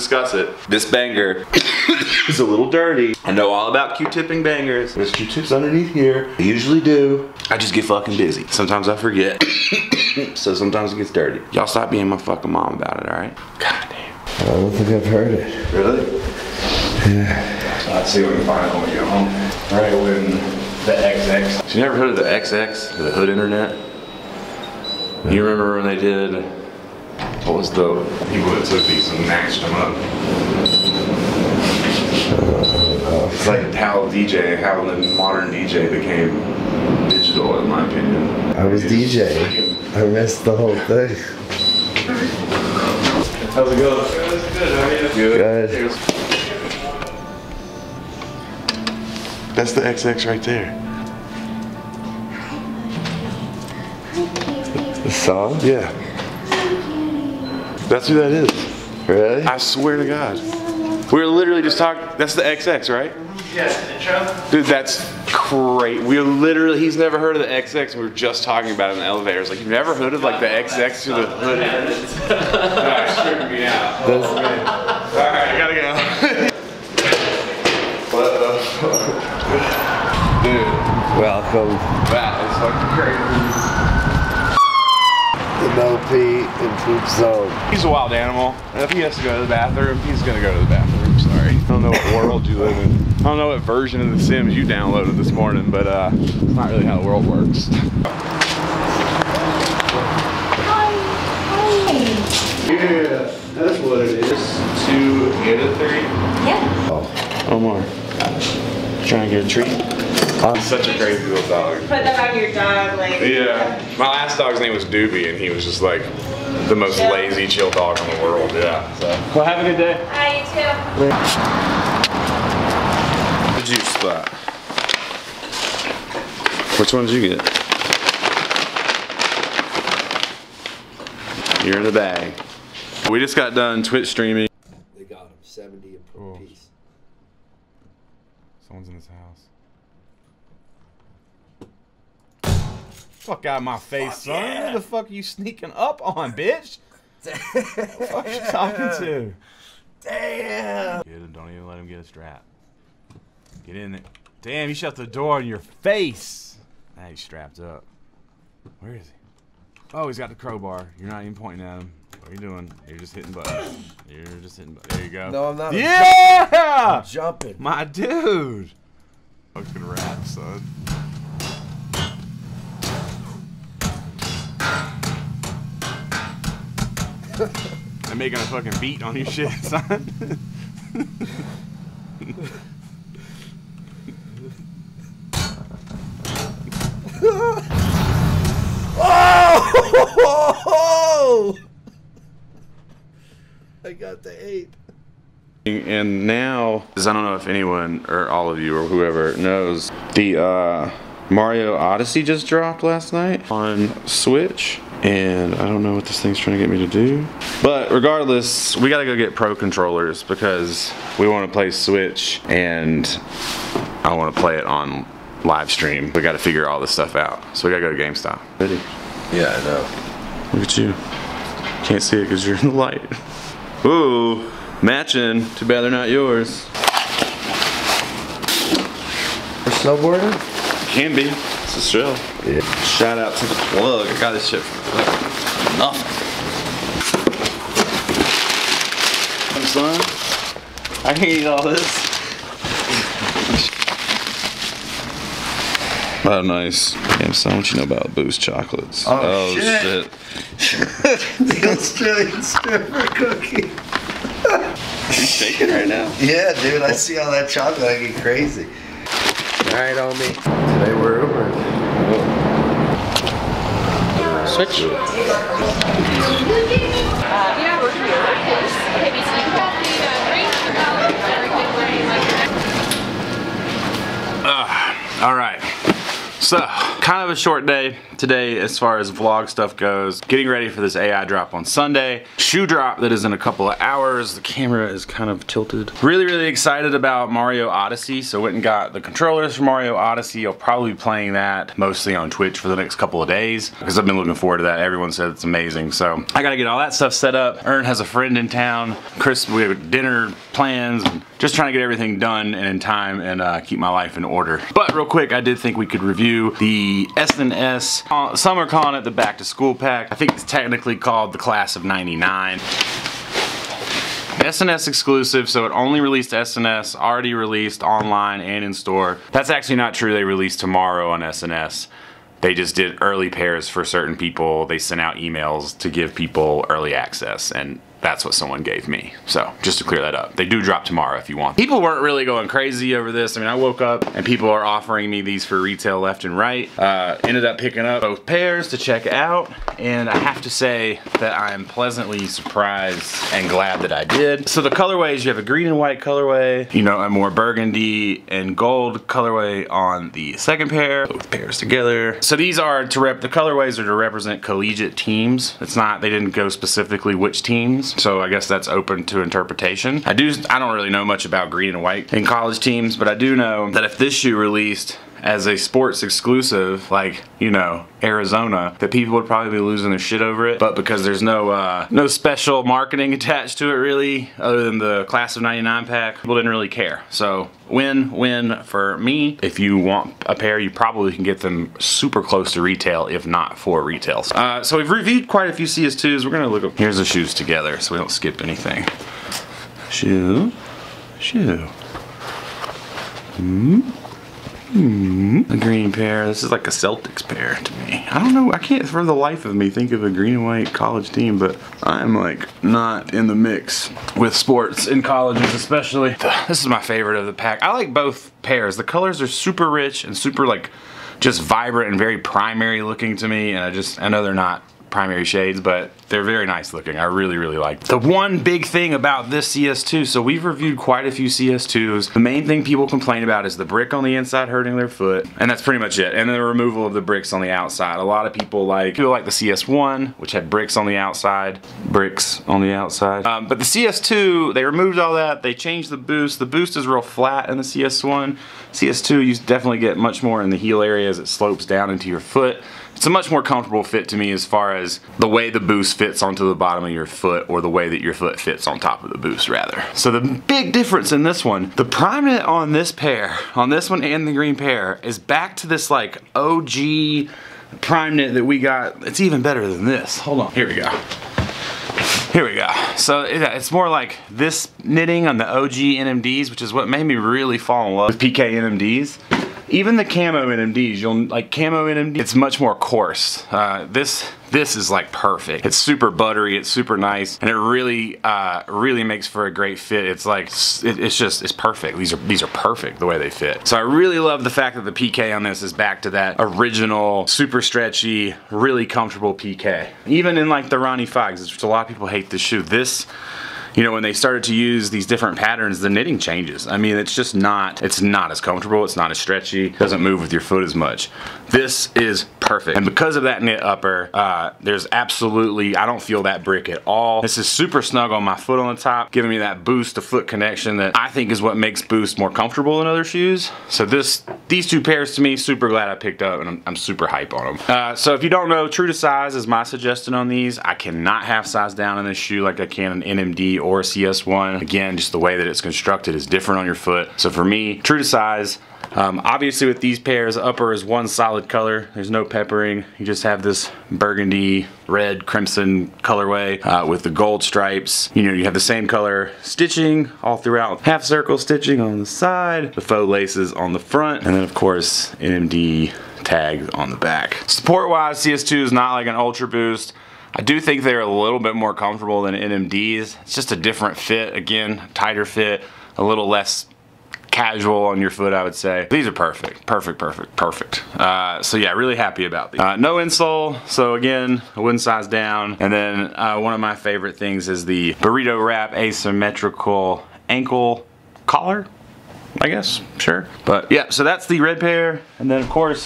Discuss it. This banger is a little dirty. I know all about Q-tipping bangers. There's Q-tips underneath here. I usually do. I just get fucking busy. Sometimes I forget. So sometimes it gets dirty. Y'all stop being my fucking mom about it, alright? God damn. I don't think I've heard it. Really? Yeah. Let's see what we can find out when we go home. Right when the xx. So you never heard of the xx? The hood internet? No. You remember when they did... What was the people that took these and matched them up? It's like how the modern DJ became digital, in my opinion. I was DJing. I missed the whole thing. How's it going? It's good. How are you? Good. Good. That's the XX right there. The song? Yeah. That's who that is. Really? I swear to God. We were literally just talking. That's the XX, right? Yes, intro. Dude, that's great. We were literally, he's never heard of the XX. We were just talking about it in the elevator. It's like, you've never heard of like the XX to the hood? Alright, strip me out. Alright, I gotta go. What the fuck? Dude. Welcome. Wow, it's fucking crazy. Pee and poop zone. He's a wild animal. If he has to go to the bathroom, he's gonna go to the bathroom. Sorry. I don't know what world you live in. I don't know what version of The Sims you downloaded this morning, but it's not really how the world works. Hi. Yeah, that's what it is. 2 out of 3. Yeah. Oh, Omar. Trying to get a treat. I'm such a crazy little dog. Put that on your dog, like. Yeah. My last dog's name was Doobie, and he was just like the most lazy, chill dog in the world. Yeah. So. Well, have a good day. Hi, you too. The juice spot. Which one did you get? You're in the bag. We just got done Twitch streaming. They got him 70 a piece. Someone's in this house. Fuck out of my face, son. Yeah. Who the fuck are you sneaking up on, bitch? Damn. What the fuck are you talking to? Damn. Get him. Don't even let him get a strap. Get in there. Damn, you shut the door in your face. Now he's strapped up. Where is he? Oh, he's got the crowbar. You're not even pointing at him. What are you doing? You're just hitting buttons. You're just hitting buttons. There you go. No, I'm not. Yeah! I'm jumping. My dude. Fucking rap, son. I'm making a fucking beat on your shit, son. Oh! I got the 8. And now, because I don't know if anyone or all of you or whoever knows, the Mario Odyssey just dropped last night on Switch. And I don't know what this thing's trying to get me to do. But regardless, we gotta go get pro controllers because we wanna play Switch and I wanna play it on live stream. We gotta figure all this stuff out. So we gotta go to GameStop. Ready? Yeah, I know. Look at you. Can't see it because you're in the light. Ooh, matching. Too bad they're not yours. For snowboarding? Can be. It's a show. Yeah. Shout out to the plug. I got this shit for like nothing. Son, I can eat all this. Oh, nice. Damn, son, what you know about Boost chocolates? Oh, shit. The Australian stripper cookie. Are you shaking right now? Yeah, dude. I see all that chocolate. I get crazy. All right, homie. Today we're Uber. Switch. All right. So, kind of a short day today as far as vlog stuff goes. Getting ready for this AI drop on Sunday. Shoe drop that is in a couple of hours. The camera is kind of tilted. Really excited about Mario Odyssey. So went and got the controllers for Mario Odyssey. I'll probably be playing that mostly on Twitch for the next couple of days because I've been looking forward to that. Everyone said it's amazing. So I gotta get all that stuff set up. Ern has a friend in town. Chris, we have dinner plans. Just trying to get everything done and in time and keep my life in order. But real quick, I did think we could review the SNS. Some are calling it the back to school pack. I think it's technically called the class of 99. SNS exclusive, so it only released SNS, already released online and in store. That's actually not true, they release tomorrow on SNS. They just did early pairs for certain people. They sent out emails to give people early access, and that's what someone gave me. So just to clear that up, they do drop tomorrow if you want. People weren't really going crazy over this. I mean, I woke up and people are offering me these for retail left and right. Ended up picking up both pairs to check out. And I have to say that I'm pleasantly surprised and glad that I did. So the colorways, you have a green and white colorway, you know, a more burgundy and gold colorway on the second pair, both pairs together. So these are to rep, the colorways are to represent collegiate teams. It's not, they didn't go specifically which teams. So I guess that's open to interpretation. I don't really know much about green and white in college teams, but I do know that if this shoe released as a sports exclusive, like, you know, Arizona, that people would probably be losing their shit over it. But because there's no special marketing attached to it really, other than the class of 99 pack, people didn't really care. So win-win for me. If you want a pair, you probably can get them super close to retail, if not for retail. So we've reviewed quite a few CS2s. We're gonna look up, here's the shoes together so we don't skip anything. Shoe. The green pair, this is like a Celtics pair to me. I don't know, I can't for the life of me think of a green and white college team, but I'm like not in the mix with sports in colleges especially. This is my favorite of the pack. I like both pairs. The colors are super rich and super like just vibrant and very primary looking to me, and I know they're not primary shades, but they're very nice looking. I really like them. The one big thing about this CS2, so we've reviewed quite a few CS2s. The main thing people complain about is the brick on the inside hurting their foot, and that's pretty much it. And the removal of the bricks on the outside. A lot of people like the CS1, which had bricks on the outside. But the CS2, they removed all that. They changed the boost. The boost is real flat in the CS1. CS2, you definitely get much more in the heel area as it slopes down into your foot. It's a much more comfortable fit to me as far as the way the boost fits onto the bottom of your foot, or the way that your foot fits on top of the boost rather. So the big difference in this one, the primeknit on this pair, on this one and the green pair, is back to this like OG primeknit that we got. It's even better than this. Hold on, here we go. Here we go. So it's more like this knitting on the OG NMDs, which is what made me really fall in love with PK NMDs. Even the camo NMDs, you'll like camo NMD. It's much more coarse. This is like perfect. It's super buttery. It's super nice, and it really makes for a great fit. It's like it's perfect. These are perfect the way they fit. So I really love the fact that the PK on this is back to that original, super stretchy, really comfortable PK. Even in like the Ronnie Fogs, which a lot of people hate this shoe. This, you know, when they started to use these different patterns, the knitting changes. I mean, it's just not, it's not as comfortable, it's not as stretchy, it doesn't move with your foot as much. This is perfect. And because of that knit upper, there's absolutely, I don't feel that brick at all. This is super snug on my foot on the top, giving me that boost to foot connection that I think is what makes boost more comfortable than other shoes. So these two pairs to me, super glad I picked up, and I'm super hype on them. So if you don't know, true to size is my suggestion on these. I cannot half size down in this shoe like I can in NMD or a CS1. Again, just the way that it's constructed is different on your foot. So for me, true to size. Obviously with these pairs, upper is one solid color. There's no peppering. You just have this burgundy, red, crimson colorway with the gold stripes. You know, you have the same color stitching all throughout. Half circle stitching on the side, the faux laces on the front, and then of course, NMD tag on the back. Support-wise, CS2 is not like an Ultra Boost. I do think they're a little bit more comfortable than NMDs. It's just a different fit, again, tighter fit, a little less casual on your foot, I would say. These are perfect. So yeah, really happy about these. No insole, so again, I wouldn't size down. And then one of my favorite things is the burrito wrap asymmetrical ankle collar. I guess, sure. But yeah, so that's the red pair. And then of course,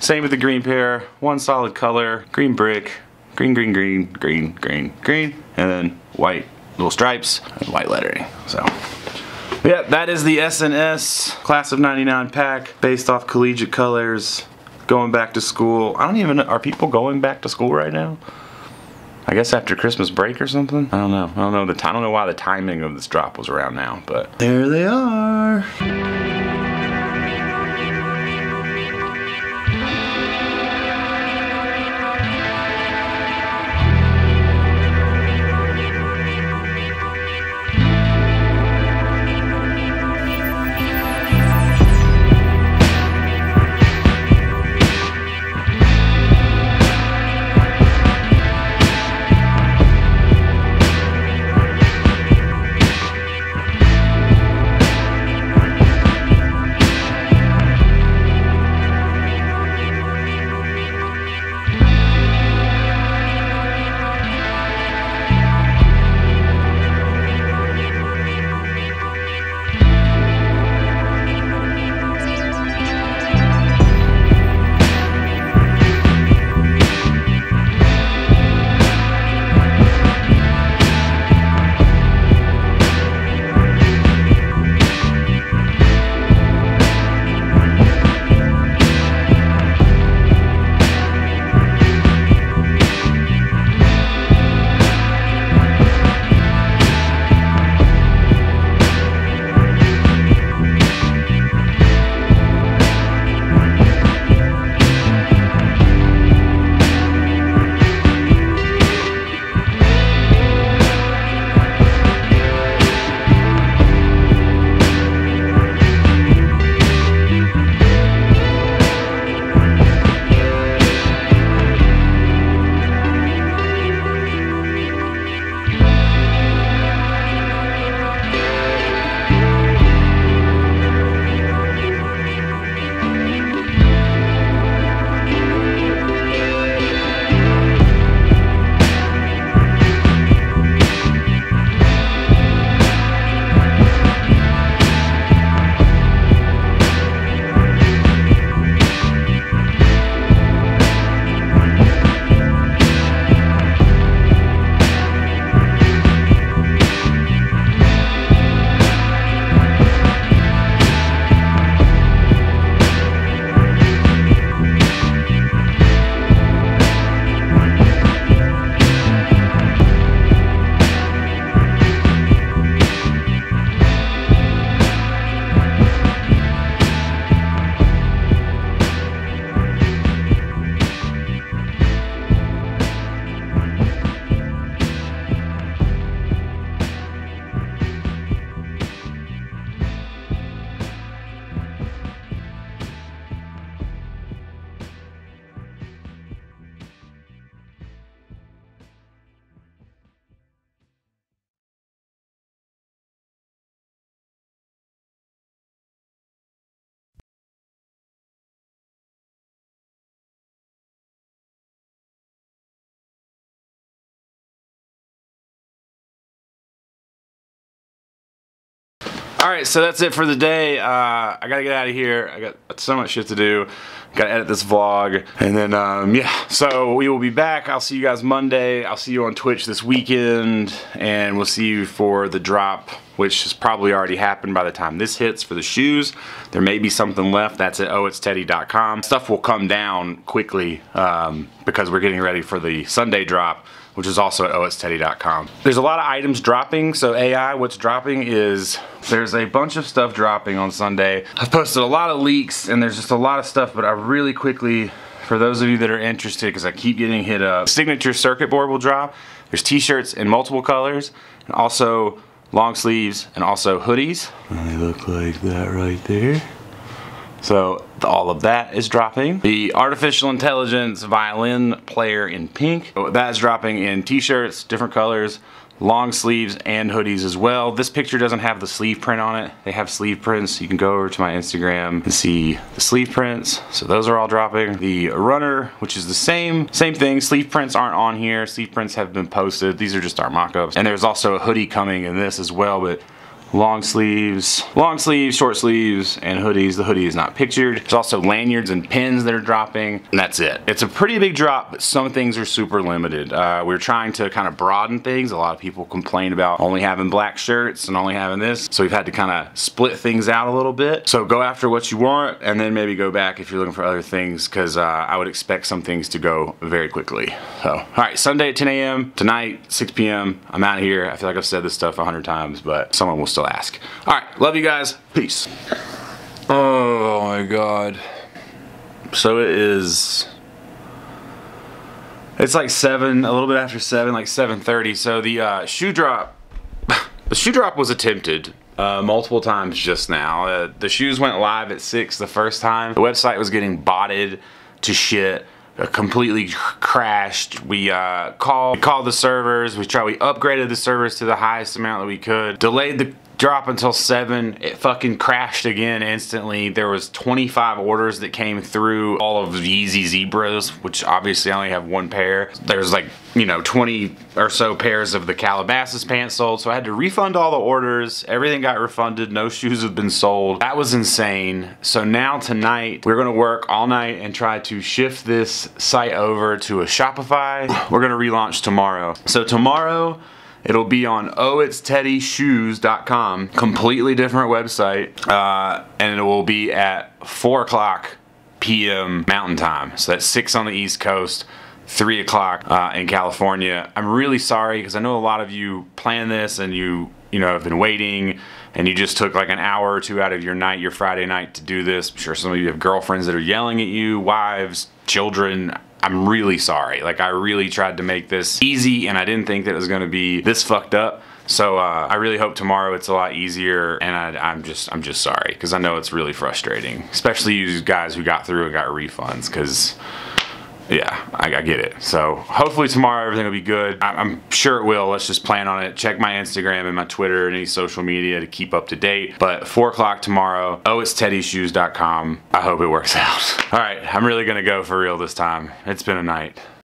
same with the green pair. One solid color, green brick, green, green, green, green, green, green, and then white little stripes and white lettering, so. Yeah, that is the SNS Class of 99 pack, based off collegiate colors, going back to school. I don't even know, are people going back to school right now? I guess after Christmas break or something? I don't know. I don't know why the timing of this drop was around now, but there they are. All right, so that's it for the day. I gotta get out of here. I got so much shit to do. Gotta edit this vlog. And then, yeah, so we will be back. I'll see you guys Monday. I'll see you on Twitch this weekend. And we'll see you for the drop, which has probably already happened by the time this hits for the shoes. There may be something left. That's at ohitsteddy.com. Stuff will come down quickly because we're getting ready for the Sunday drop, which is also at ohitsteddyshoes.com. There's a lot of items dropping, so AI, what's dropping is, there's a bunch of stuff dropping on Sunday. I've posted a lot of leaks and there's just a lot of stuff, but I really quickly, for those of you that are interested, because I keep getting hit up, signature circuit board will drop. There's t-shirts in multiple colors, and also long sleeves, and also hoodies. And they look like that right there. So all of that is dropping. The artificial intelligence violin player in pink, that's dropping in t-shirts, different colors, long sleeves, and hoodies as well. This picture doesn't have the sleeve print on it. They have sleeve prints. You can go over to my Instagram and see the sleeve prints. So those are all dropping. The runner, which is the same thing. Sleeve prints aren't on here. Sleeve prints have been posted. These are just our mock-ups. And there's also a hoodie coming in this as well, but long sleeves, short sleeves, and hoodies. The hoodie is not pictured. There's also lanyards and pins that are dropping, and that's it. It's a pretty big drop, but some things are super limited. We're trying to kind of broaden things. A lot of people complain about only having black shirts and only having this, so we've had to kind of split things out a little bit. So go after what you want, and then maybe go back if you're looking for other things, because I would expect some things to go very quickly. So, all right, Sunday at 10 a.m., tonight, 6 p.m., I'm out of here. I feel like I've said this stuff 100 times, but someone will still ask. All right, love you guys. Peace. Oh my God. So it is, it's like 7, a little bit after 7, like 7:30. So the shoe drop was attempted multiple times just now. The shoes went live at 6 the first time. The website was getting botted to shit. Completely crashed. We called the servers. We upgraded the servers to the highest amount that we could. Delayed the drop until 7. It fucking crashed again instantly. There was 25 orders that came through, all of Yeezy Zebras, which obviously I only have one pair. There's like, you know, 20 or so pairs of the Calabasas pants sold, so I had to refund all the orders. Everything got refunded. No shoes have been sold. That was insane. So now tonight, we're gonna work all night and try to shift this site over to a Shopify. We're gonna relaunch tomorrow. So tomorrow, it'll be on ohitsteddyshoes.com, completely different website, and it will be at 4:00 p.m. Mountain Time. So that's 6 on the East Coast, 3:00 in California. I'm really sorry, because I know a lot of you planned this and you know, have been waiting, and you just took like an hour or two out of your night, your Friday night, to do this. I'm sure some of you have girlfriends that are yelling at you, wives, children. I'm really sorry. Like, I really tried to make this easy, and I didn't think that it was gonna be this fucked up. So I really hope tomorrow it's a lot easier, and I'm just sorry, because I know it's really frustrating, especially you guys who got through and got refunds, because yeah, I get it. So hopefully tomorrow everything will be good. I'm sure it will. Let's just plan on it. Check my Instagram and my Twitter and any social media to keep up to date. But 4:00 tomorrow, ohitsteddyshoes.com. I hope it works out. All right, I'm really gonna go for real this time. It's been a night.